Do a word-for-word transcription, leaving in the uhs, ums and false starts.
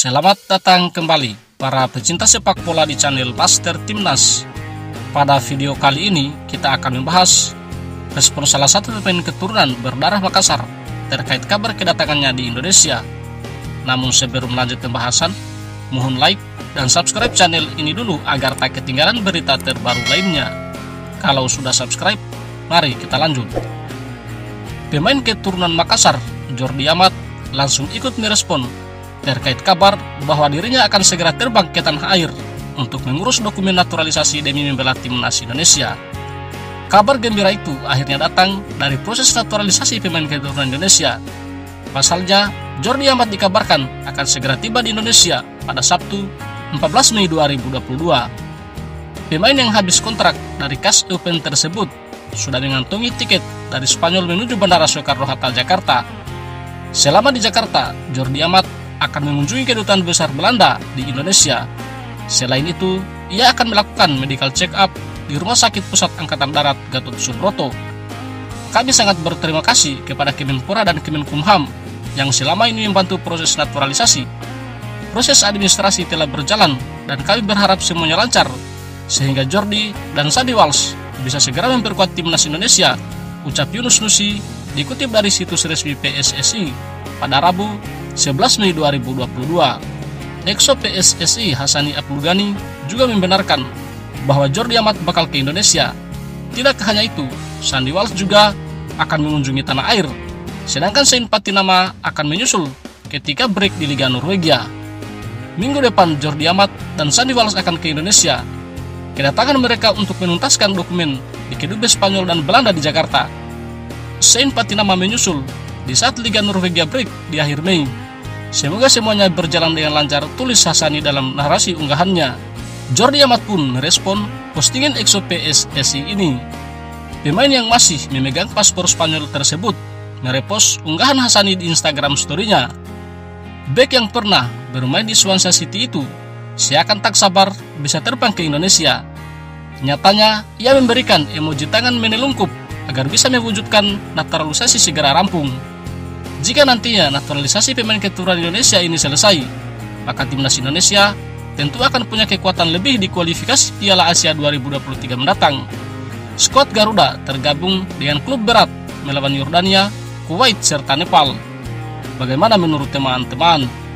Selamat datang kembali para pecinta sepak bola di channel Master Timnas. Pada video kali ini kita akan membahas respon salah satu pemain keturunan berdarah Makassar terkait kabar kedatangannya di Indonesia. Namun sebelum lanjut pembahasan, mohon like dan subscribe channel ini dulu agar tak ketinggalan berita terbaru lainnya. Kalau sudah subscribe, mari kita lanjut. Pemain keturunan Makassar Jordi Amat langsung ikut merespon terkait kabar bahwa dirinya akan segera terbang ke tanah air untuk mengurus dokumen naturalisasi demi membela timnas Indonesia. Kabar gembira itu akhirnya datang dari proses naturalisasi pemain keturunan Indonesia. Pasalnya, Jordi Amat dikabarkan akan segera tiba di Indonesia pada Sabtu empat belas Mei dua ribu dua puluh dua. Pemain yang habis kontrak dari K A S Eupen tersebut sudah mengantongi tiket dari Spanyol menuju Bandara Soekarno-Hatta, Jakarta. Selama di Jakarta, Jordi Amat akan mengunjungi Kedutaan Besar Belanda di Indonesia. Selain itu, ia akan melakukan medical check-up di Rumah Sakit Pusat Angkatan Darat Gatot Subroto. Kami sangat berterima kasih kepada Kemenpora dan Kemenkumham yang selama ini membantu proses naturalisasi. Proses administrasi telah berjalan dan kami berharap semuanya lancar, sehingga Jordi dan Sandy Walsh bisa segera memperkuat timnas Indonesia, ucap Yunus Nusi dikutip dari situs resmi P S S I pada Rabu sebelas Mei dua ribu dua puluh dua. Exo P S S I Hasani Abdulgani juga membenarkan bahwa Jordi Amat bakal ke Indonesia. Tidak hanya itu, Sandy Walsh juga akan mengunjungi tanah air, sedangkan Saint Nama akan menyusul ketika break di Liga Norwegia. Minggu depan Jordi Amat dan Sandy Walsh akan ke Indonesia. Kedatangan mereka untuk menuntaskan dokumen di Kedubes Spanyol dan Belanda di Jakarta. Saint Nama menyusul di saat Liga Norwegia break di akhir Mei. Semoga semuanya berjalan dengan lancar, tulis Hasani dalam narasi unggahannya. Jordi Amat pun merespon postingan Exo P S S I ini. Pemain yang masih memegang paspor Spanyol tersebut merepost unggahan Hasani di Instagram story-nya. Bek yang pernah bermain di Swansea City itu, saya akan tak sabar bisa terbang ke Indonesia. Nyatanya, ia memberikan emoji tangan menelungkup agar bisa mewujudkan naturalisasi segera rampung. Jika nantinya naturalisasi pemain keturunan Indonesia ini selesai, maka timnas Indonesia tentu akan punya kekuatan lebih di kualifikasi Piala Asia dua ribu dua puluh tiga mendatang. Skuad Garuda tergabung dengan klub berat melawan Yordania, Kuwait, serta Nepal. Bagaimana menurut teman-teman?